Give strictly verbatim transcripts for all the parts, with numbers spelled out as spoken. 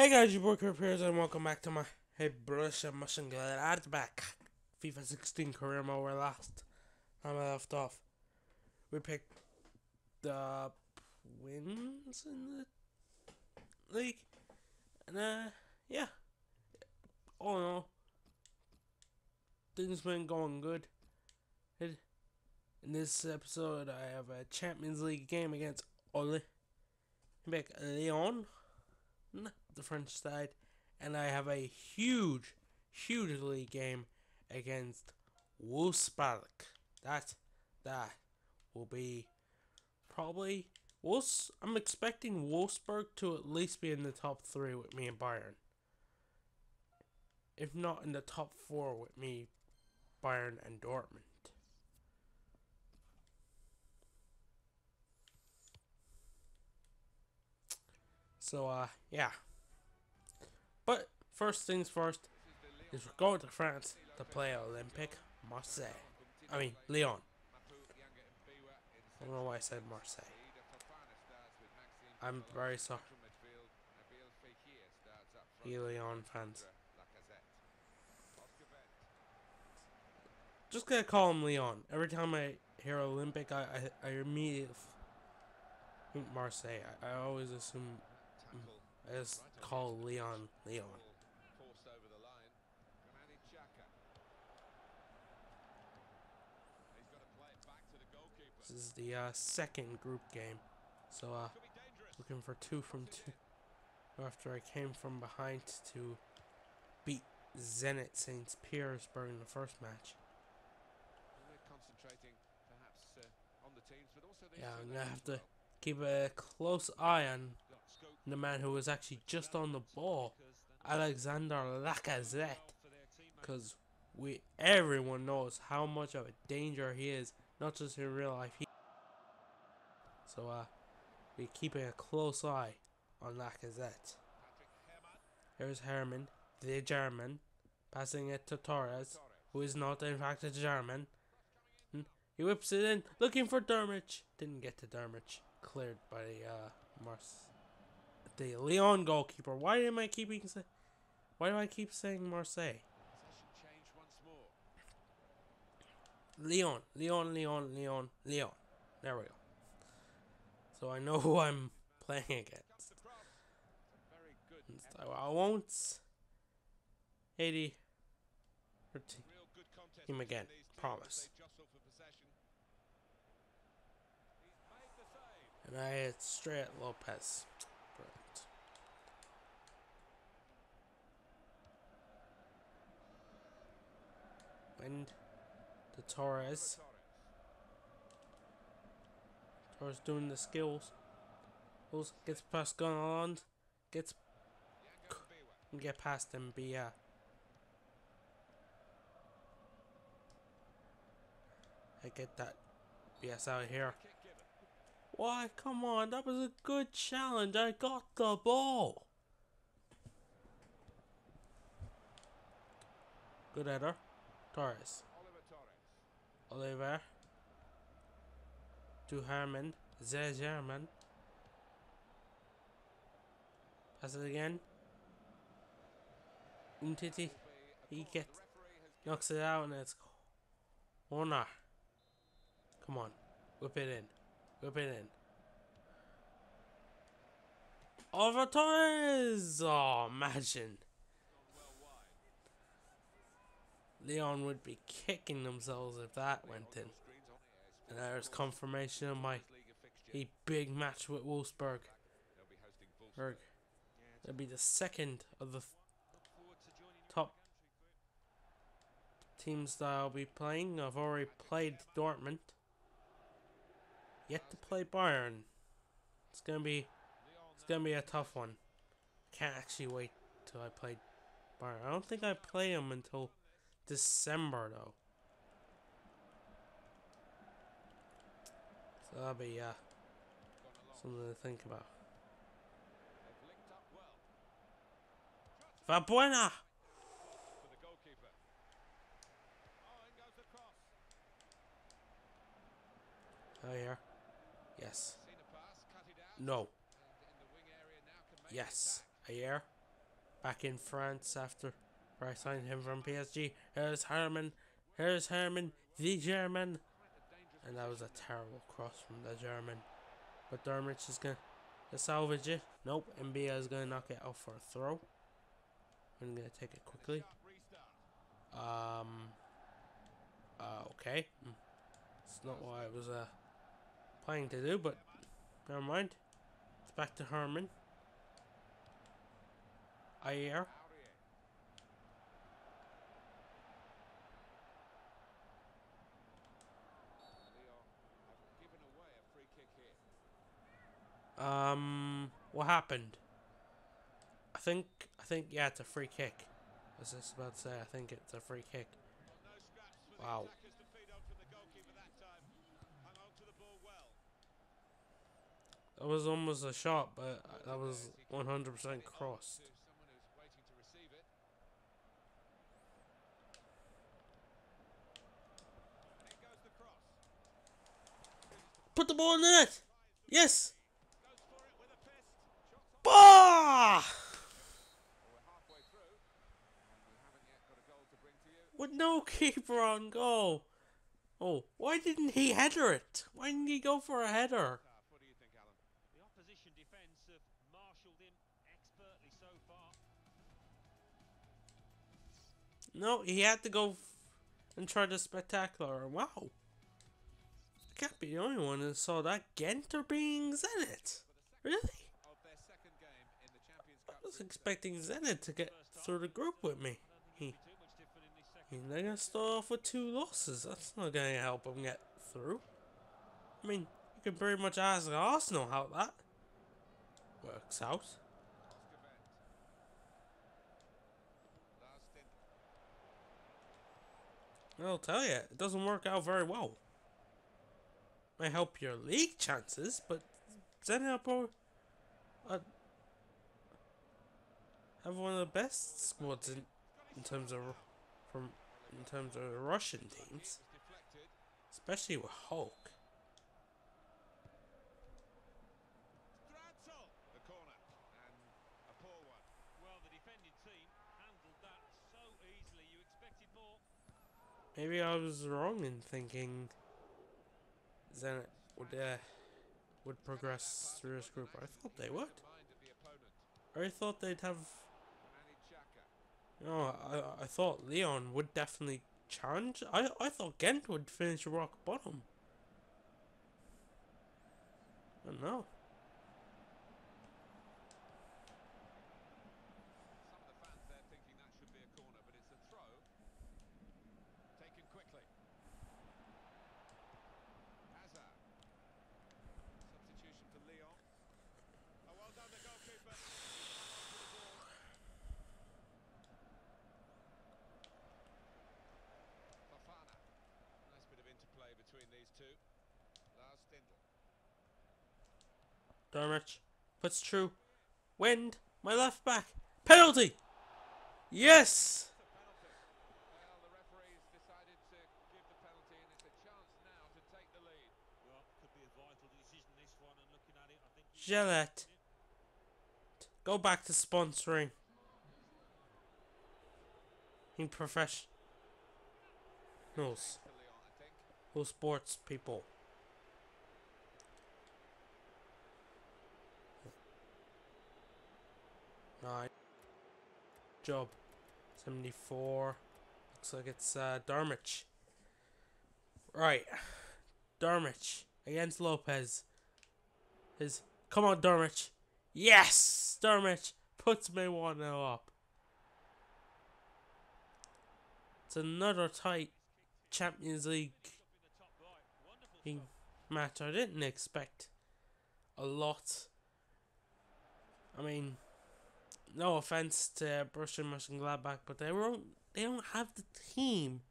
Hey guys, your boy Corey Peters and welcome back to my Hey Borussia Mönchengladbach FIFA sixteen career mode. Where last time I left off, we picked the wins in the league, and uh, yeah, all in all, things been going good. In this episode, I have a Champions League game against Olympique Lyon, the French side, and I have a huge, huge league game against Wolfsburg. That, that will be probably, Wolfs, I'm expecting Wolfsburg to at least be in the top three with me and Bayern. If not in the top four with me, Bayern and Dortmund. So, uh, yeah. But, first things first, is we're going to France to play Olympique Marseille. I mean, Lyon. I don't know why I said Marseille. I'm very sorry. Hey, Lyon fans. Just gonna call him Lyon. Every time I hear Olympic, I, I, I immediately think Marseille. I, I always assume... I just call Lyon, Lyon. This is the uh, second group game. So, uh, looking for two from two. After I came from behind to beat Zenit Saint Petersburg in the first match. Yeah, I'm going to have to keep a close eye on the man who was actually just on the ball, Alexander Lacazette, because we everyone knows how much of a danger he is, not just in real life. He so uh, we're keeping a close eye on Lacazette. Here's Herman, the German, passing it to Torres, who is not in fact a German. He whips it in, looking for Dermich. Didn't get to Dermich. Cleared by uh, Mars. The Lyon goalkeeper. Why am I keeping? Why do I keep saying Marseille? Lyon, Lyon, Lyon, Lyon, Lyon. There we go. So I know who I'm playing against. So I won't eighty him again. Promise. And I hit straight at Lopez. And the Torres. Torres doing the skills. Gets past Gonalons. Gets get past Mbappe. I get that. Yes, out of here. Why? Come on! That was a good challenge. I got the ball. Good header. Torres, Oliver, to Herman, the German, pass it again, Umtiti, he gets, knocks it out and it's corner. Come on, whip it in, whip it in, Oliver Torres, oh imagine. Lyon would be kicking themselves if that went in. And there's confirmation of my a big match with Wolfsburg. That'd be the second of the top teams that I'll be playing. I've already played Dortmund. Yet to play Bayern. It's gonna be it's gonna be a tough one. Can't actually wait till I play Bayern. I don't think I play them until December though, so that'll be uh, something to think about. Valbuena! Oh yeah, yes. No. Yes. Ayer. back in France after I signed him from P S G. Here's Herman. Here's Herman, the German. And that was a terrible cross from the German. But Dermich is going to salvage it. Nope, Mbia is going to knock it off for a throw. I'm going to take it quickly. Um. Uh, okay. It's not what I was uh, planning to do, but never mind. It's back to Herman. Ayer. Um, what happened? I think, I think, yeah, it's a free kick. I was just about to say, I think it's a free kick. Wow. That was almost a shot, but that was one hundred percent crossed. Put the ball in the net! Yes! Bah! With no keeper on goal. Oh, why didn't he header it? Why didn't he go for a header? What do you think, Alan? The opposition defense have marshaled him expertly so far. No, he had to go and try the spectacular. Wow. I can't be the only one that saw that. Ghent are being Zenit. Really? I was expecting Zenit to get through the group with me. He They're going to start off with two losses. That's not going to help them get through. I mean, you can pretty much ask Arsenal how that works out. I'll tell you, it doesn't work out very well. It might help your league chances, but Zenit are, uh, have one of the best squads in, in terms of... From in terms of the Russian teams, especially with Hulk. The corner and a poor one. Well, the defending team handled that so easily. You expected more. Maybe I was wrong in thinking Zenit would uh, would progress through this group. I thought they would. I thought they'd have. No, I I thought Lyon would definitely challenge. I I thought Ghent would finish rock bottom. I don't know. Some of the fans there thinking that should be a corner, but it's a throw taken quickly. Hazard. Substitution for Lyon. Oh, well done the goalkeeper. Between these two, Lars Stindl. Dermich puts true. Wind, my left back. Penalty! Yes! Well, the referees decided to give the penalty, and it's a chance now to take the lead. Well, could be a vital decision this one, and looking at it, I think. Gillette. Go back to sponsoring. In professionals. Who sports people? Nine. Job. seventy-four. Looks like it's uh, Dermich. Right. Dermich against Lopez. His. Come on, Dermich. Yes! Dermich puts me one nil up. It's another tight Champions League match. I didn't expect a lot. I mean, no offense to Borussia Mönchengladbach, but they won't. They don't have the team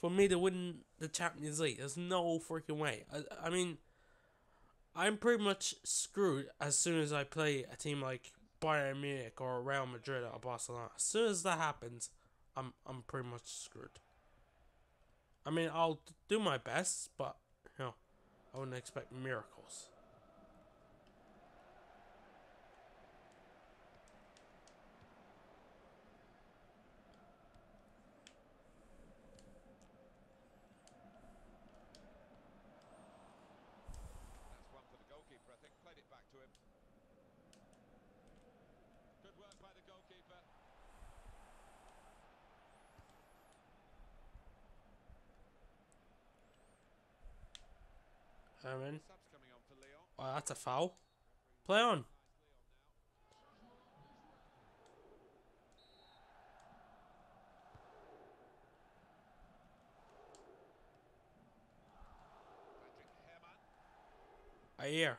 for me to win the Champions League. There's no freaking way. I, I mean, I'm pretty much screwed as soon as I play a team like Bayern Munich or Real Madrid or Barcelona. As soon as that happens, I'm I'm pretty much screwed. I mean, I'll do my best, but you know, I wouldn't expect miracles. by the goalkeeper. Aaron. Oh, that's a foul. Play on. I hear.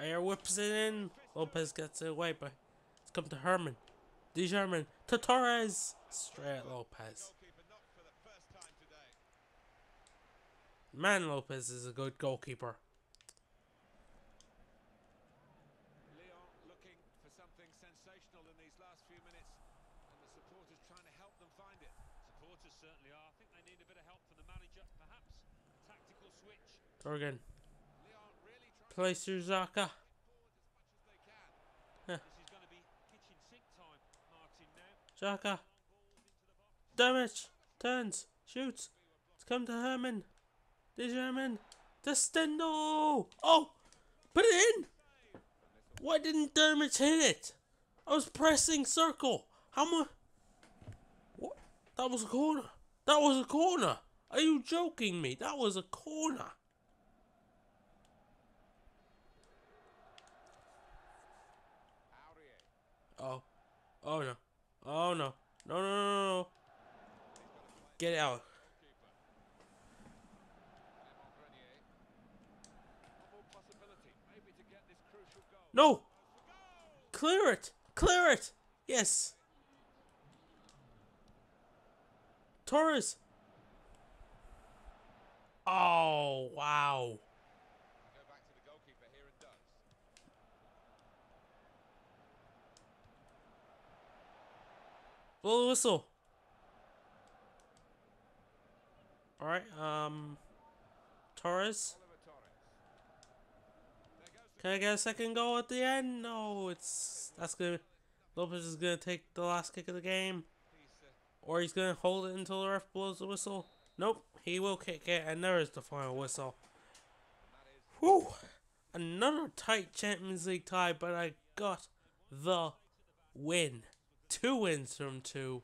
I hear whips it in. Lopez gets it away, but it's come to Herman. D. Herman to Torres. Straight Lopez. Man, Lopez is a good goalkeeper. Lyon looking for something sensational in these last few minutes, and the supporters trying to help them find it. Supporters certainly are. I think they need a bit of help from the manager, perhaps. Tactical switch. Torgan. Really place your Xhaka. Huh. This is going to be kitchen sink time, Martin, now. Xhaka. Damage. Turns. Shoots. It's come to Herman. This Herman. To Stindl. Oh! Put it in! Why didn't Damage hit it? I was pressing circle. How much? What? That was a corner. That was a corner. Are you joking me? That was a corner. Oh. Oh no. Oh no. No, no, no, no. Get it out. No. Clear it. Clear it. Yes. Torres. Oh, wow. Go back to the goalkeeper here and does. Blow the whistle. All right, um Torres. Can I get a second goal at the end? No, it's that's good. Lopez is going to take the last kick of the game. Or he's going to hold it until the ref blows the whistle. Nope, he will kick it, and there is the final whistle. Whew! Another tight Champions League tie, but I got the win. Two wins from two.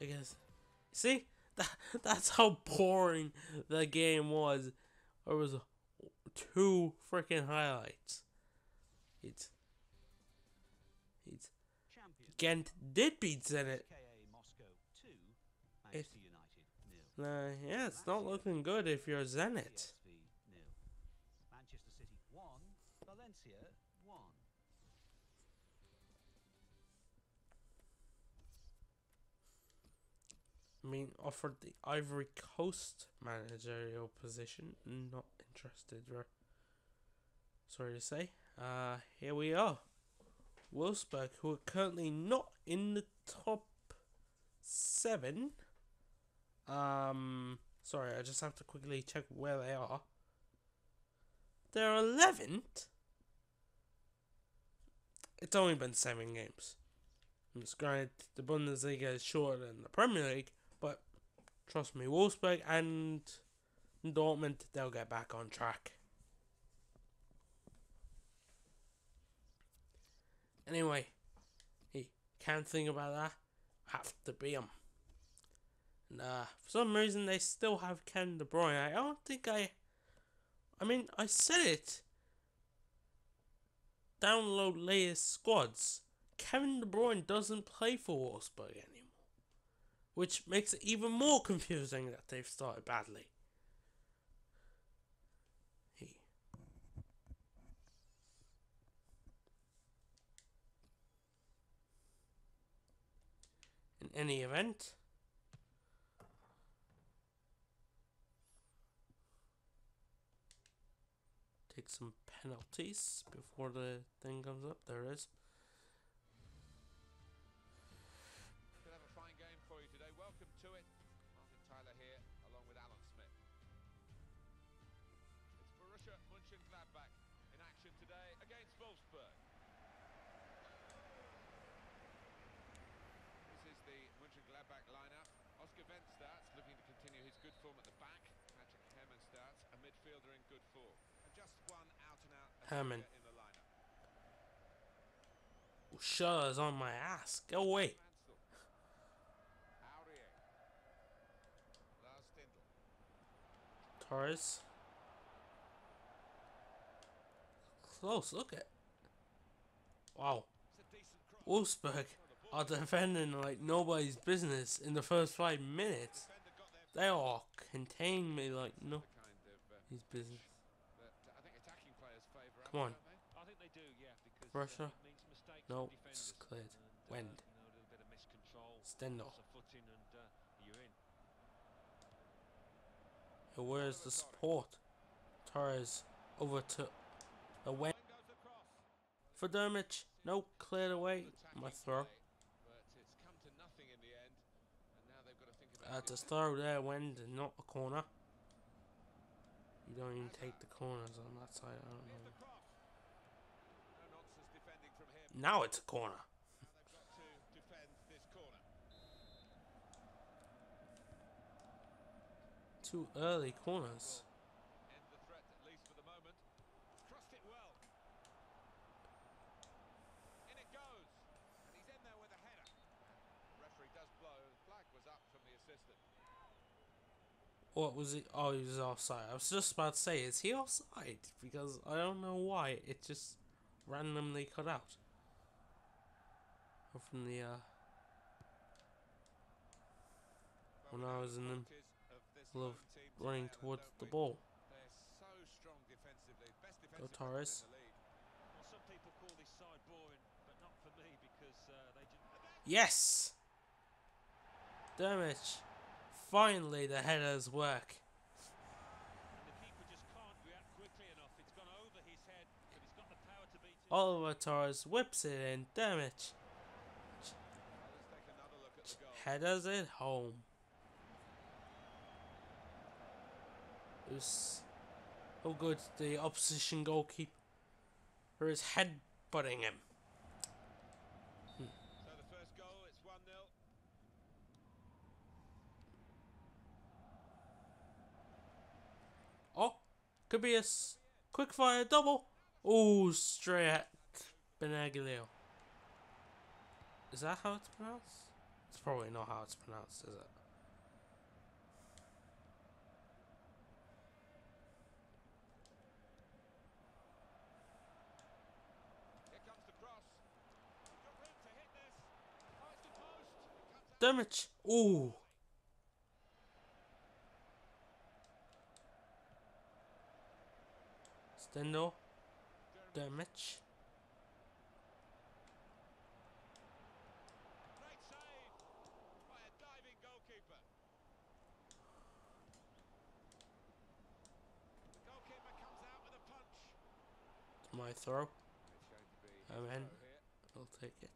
I guess. See? That, that's how boring the game was. There was two freaking highlights. It's... It's... Ghent did beat Zenit. It, uh, yeah, it's not looking good if you're Zenit. I mean, offered the Ivory Coast managerial position. Not interested, right? Sorry to say. Uh, here we are. Wolfsburg, who are currently not in the top seven. Um, sorry, I just have to quickly check where they are. They're eleventh. It's only been seven games. It's granted, the Bundesliga is shorter than the Premier League, but trust me, Wolfsburg and Dortmund, they'll get back on track. Anyway, hey, can't think about that. Have to be them. Nah, for some reason they still have Kevin De Bruyne. I don't think I... I mean, I said it. Download latest squads. Kevin De Bruyne doesn't play for Wolfsburg anymore. Which makes it even more confusing that they've started badly. Hey. In any event... Take some penalties before the thing comes up. There it is. Could have a fine game for you today. Welcome to it. Martin Tyler here, along with Alan Smith. It's Borussia Mönchengladbach in action today against Wolfsburg. This is the Mönchengladbach lineup. Oscar Wendt starts, looking to continue his good form at the back. Patrick Herrmann starts, a midfielder in good form. Herman. Shutter's on my ass. Go away. Torres. Close, look at. Wow. Wolfsburg are defending like nobody's business in the first five minutes. They all contain me like no his business. Come on. Russia. No, it's cleared. Wend. Stindl. Where's the support? Torres over to the Wend. For Dermich. No, cleared away. My throw. Uh, just throw there, Wend, and not a corner. You don't even take the corners on that side. I don't know. Now it's a corner. Two early corners. What was it? Oh, he was offside. I was just about to say, is he offside? Because I don't know why it just randomly cut out. From the uh, when I was in the running towards the ball. Go Torres. Yes. Dermich. Finally, the headers work. Oliver Torres whips it in. Dermich. Headers at home. It was so good, the opposition goalkeeper for his head butting him. Hmm. So the first goal, it's one nil. Oh, could be a quick fire double. Oh, straight at Benaglio. Is that how it's pronounced? It's probably not how it's pronounced, is it? Here comes the cross. You've got to hit this. Oh, it's the post. Damage. Ooh. Stindl. Damage. My throw. I'm in. I'll take it.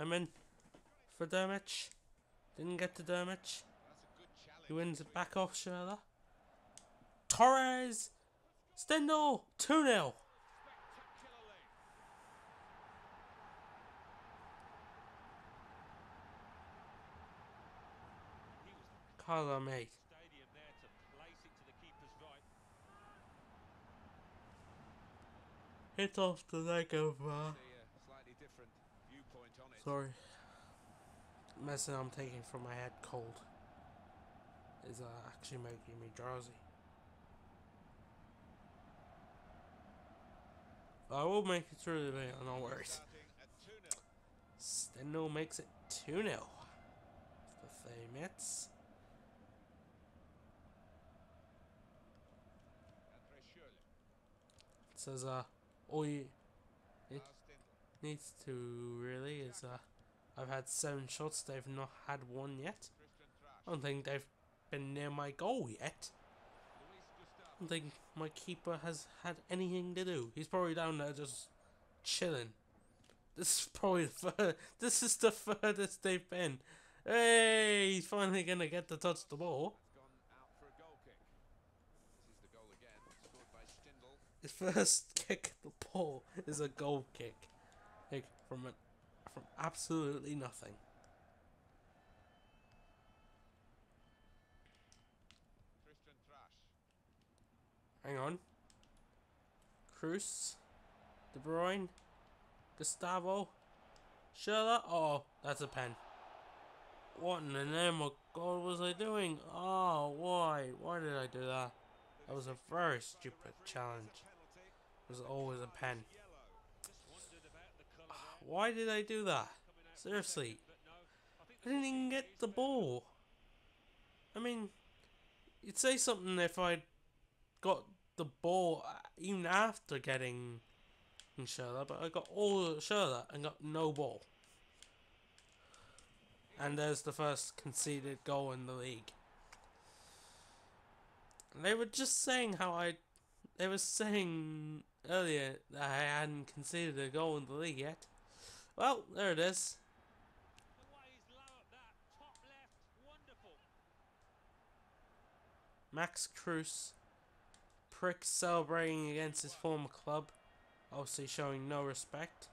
I'm in for Dermich. Didn't get to Dermich. He wins it back off Schürrle. Torres. Stindl. two nil. Carlo mate. Hit off the leg of uh, sorry, medicine I'm taking from my head cold is uh, actually making me drowsy. I will make it through the video, no worries. Stindl makes it two nil for three minutes. It says uh. All you it needs to really is uh, I've had seven shots, they've not had one yet. I don't think they've been near my goal yet. I don't think my keeper has had anything to do. He's probably down there just chilling. This is probably the fur this is the furthest they've been. Hey, he's finally gonna get to touch the ball. His first kick at the ball is a goal kick, like from an, from absolutely nothing. Hang on, Kruse, De Bruyne, Gustavo, Schürrle. Oh, that's a pen. What in the name of God was I doing? Oh, why? Why did I do that? That was a very stupid challenge. It was always a pen. Why did I do that? Seriously. I didn't even get the ball. I mean, you'd say something if I got the ball even after getting Schürrle, but I got all Schürrle and got no ball. And there's the first conceded goal in the league. And they were just saying how I... They were saying earlier that I hadn't conceded a goal in the league yet. Well, there it is. Max Kruse, prick celebrating against his former club, obviously showing no respect.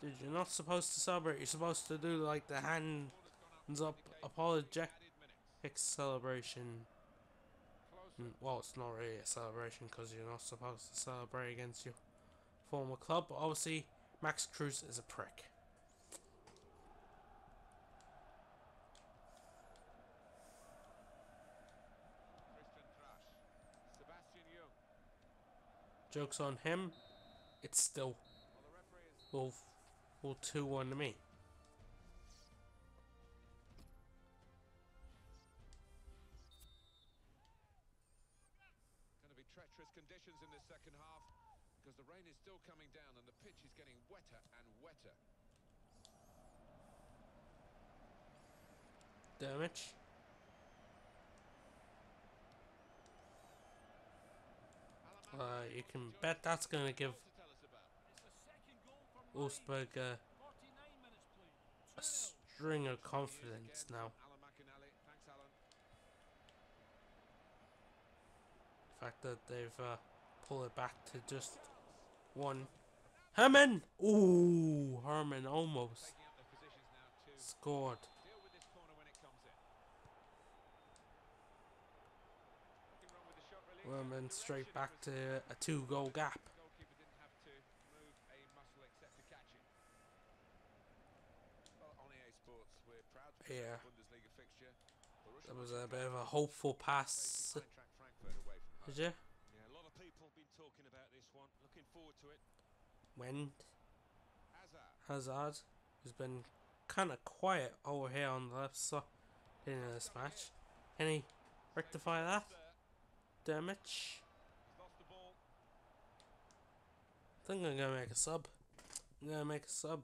Dude, you're not supposed to celebrate, you're supposed to do like the hands up apologetic celebration. Well, it's not really a celebration because you're not supposed to celebrate against your former club, but obviously Max Kruse is a prick. Joke's on him. It's still all two one to me. Going to be treacherous conditions in this second half because the rain is still coming down and the pitch is getting wetter and wetter. Damage. Uh, you can bet that's going to give Wolfsburg a, a string of confidence now. The fact that they've uh, pulled it back to just one. Herman! Ooh, Herman almost scored. Well, and straight back to a two-goal gap. Yeah, that was a bit of a hopeful pass. Did you? Yeah, a lot of people have been talking about this one. Looking forward to it. When Hazard, who's been kind of quiet over here on the left side in this match, can he rectify that? Damage. I think I'm gonna make a sub. I'm gonna make a sub.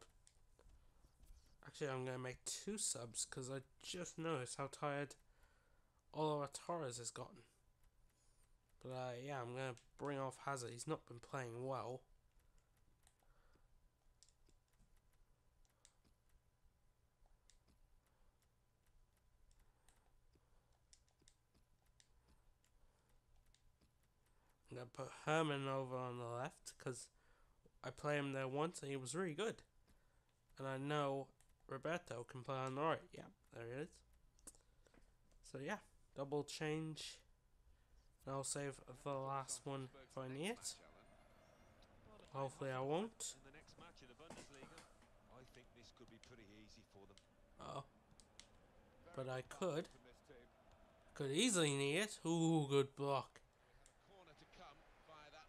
Actually, I'm gonna make two subs because I just noticed how tired Oliver Torres has gotten. But uh, yeah, I'm gonna bring off Hazard. He's not been playing well. I'm going to put Herman over on the left because I played him there once and he was really good. And I know Roberto can play on the right. Yeah, there he is. So yeah, double change. And I'll save the last one if I need it. Hopefully I won't. In the next match in the Bundesliga, I think this could be pretty easy for them. Oh. But I could. Could easily need it. Ooh, good block.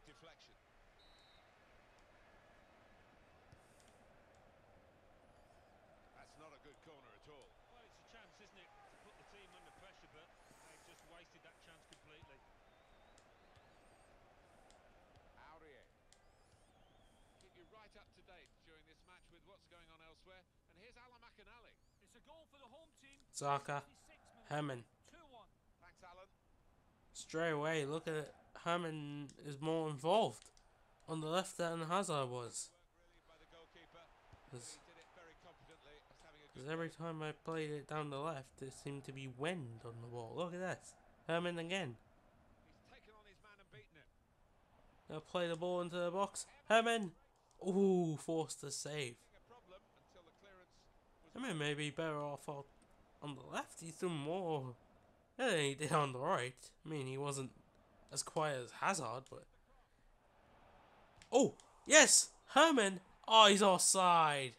Deflection. That's not a good corner at all. Well, it's a chance, isn't it, to put the team under pressure, but they've just wasted that chance completely. Aurier. Keep you right up to date during this match with what's going on elsewhere. And here's Alan McAnally. It's a goal for the home team. Xhaka. Herman. two one. Thanks, Alan. Straight away, look at it. Herman is more involved on the left than Hazard was. Because every time I played it down the left, it seemed to be wind on the ball. Look at that. Herman again. Now play the ball into the box. Herman! Ooh, forced to save. Herman may be better off on the left. He's doing more than he did on the right. I mean, he wasn't as quiet as Hazard, but Oh, yes, Herman. Oh, he's offside.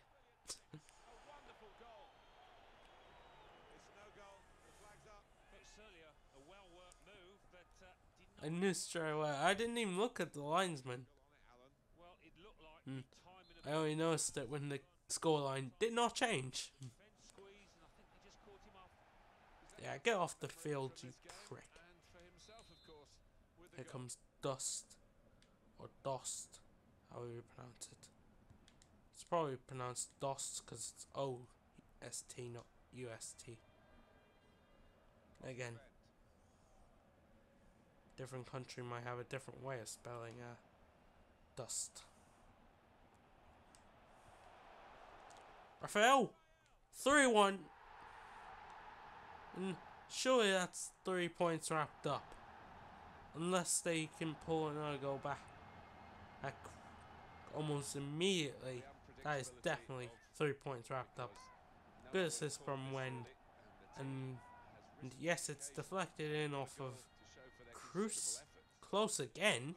I knew straight away. I didn't even look at the linesman. Mm. I only noticed that when the scoreline did not change. Yeah, get off the field, you prick. Here comes Dust. Or Dost. How do you pronounce it? It's probably pronounced Dost because it's O S T, not U S T. Again. Different country might have a different way of spelling uh, Dust. Raffael! three one! And surely that's three points wrapped up. Unless they can pull another goal back, back almost immediately. That is definitely three points wrapped up. Good assist from Wend. And, and yes, it's deflected in off of Kruse. Close again.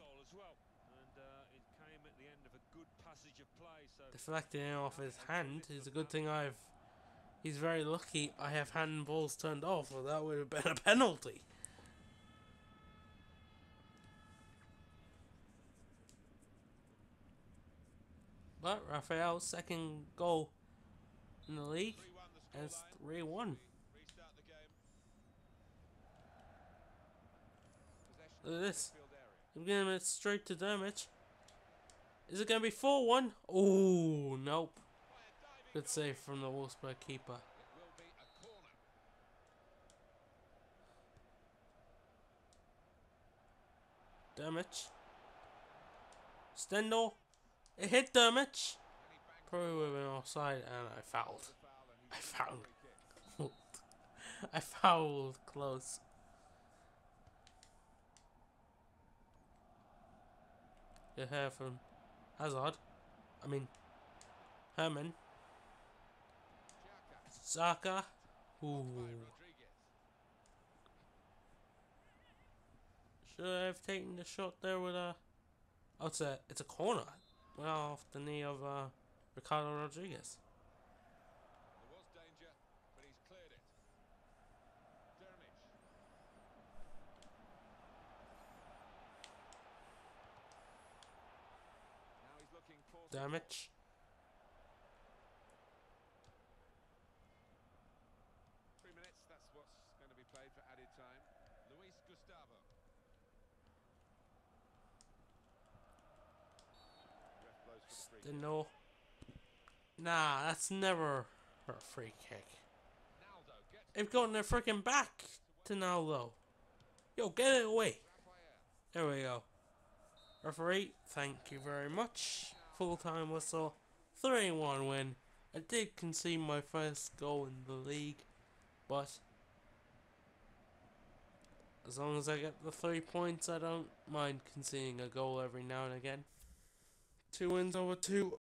Deflected in off his hand is a good thing. I've. He's very lucky I have handballs turned off, or that would have been a penalty. But Raphael's second goal in the league, and it's three one. Look at this. I'm going to straight to damage. Is it going to be four one? Oh, nope. Good save from the Wolfsburg keeper. Damage. Stindl. It hit damage. Probably would have been offside, and I fouled. I fouled. I fouled close. Good hair from Hazard. I mean, Herman. Xhaka. Ooh. Should I have taken the shot there with a... Oh, it's a, it's a corner. Well, off the knee of uh, Ricardo Rodriguez. There was danger, but he's cleared it. Now he's looking for damage. No. Nah, that's never a free kick. They've gotten their freaking back to Naldo. Yo, get it away. There we go. Referee, thank you very much. Full time whistle. three one win. I did concede my first goal in the league, but as long as I get the three points, I don't mind conceding a goal every now and again. Two wins over two